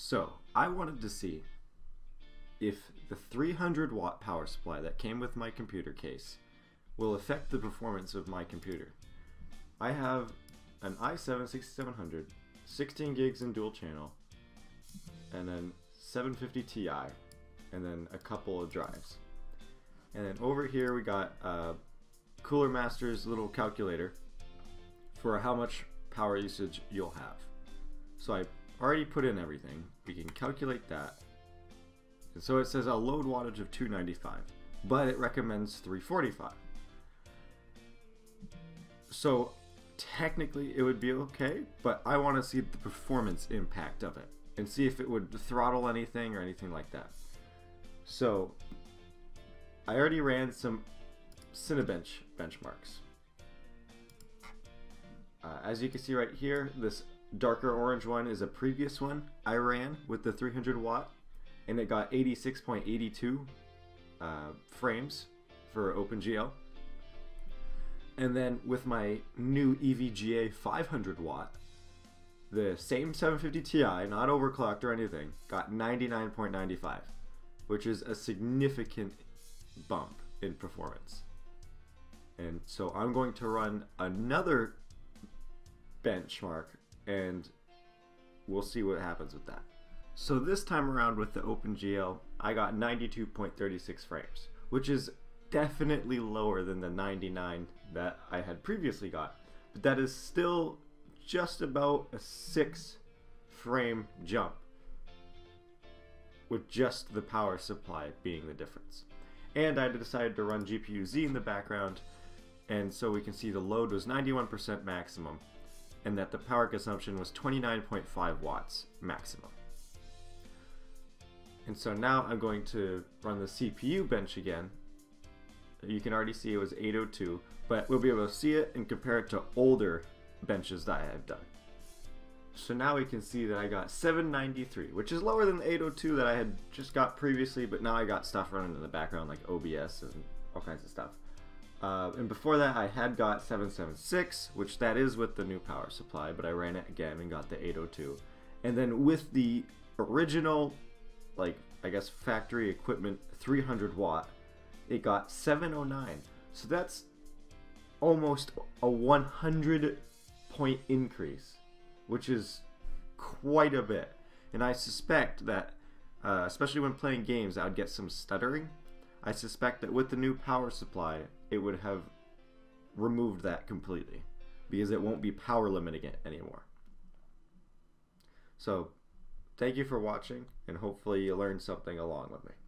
So I wanted to see if the 300-watt power supply that came with my computer case will affect the performance of my computer. I have an i7-6700, 16 gigs in dual channel, and then 750 Ti, and then a couple of drives. And then over here we got Cooler Master's little calculator for how much power usage you'll have. So I already put in everything. We can calculate that. And so it says a load wattage of 295, but it recommends 345. So technically it would be okay, but I want to see the performance impact of it and see if it would throttle anything or anything like that. So I already ran some Cinebench benchmarks. As you can see right here, this darker orange one is a previous one I ran with the 300 watt, and it got 86.82 frames for OpenGL. And then with my new EVGA 500 watt, the same 750 Ti, not overclocked or anything, got 99.95, which is a significant bump in performance. And so I'm going to run another benchmark and we'll see what happens with that. So this time around with the OpenGL, I got 92.36 frames, which is definitely lower than the 99 that I had previously got, but that is still just about a 6 frame jump with just the power supply being the difference. And I decided to run GPU-Z in the background, and so we can see the load was 91% maximum and that the power consumption was 29.5 watts maximum. And so now I'm going to run the CPU bench again. You can already see it was 802, but we'll be able to see it and compare it to older benches that I have done. So now we can see that I got 793, which is lower than the 802 that I had just got previously, but now I got stuff running in the background like OBS and all kinds of stuff. And before that I had got 776, which that is with the new power supply, but I ran it again and got the 802. And then with the original, like I guess factory equipment 300 watt, it got 709. So that's almost a 100 point increase, which is quite a bit. And I suspect that, especially when playing games, I would get some stuttering. I suspect that with the new power supply, it would have removed that completely because it won't be power limiting it anymore. So thank you for watching, and hopefully you learned something along with me.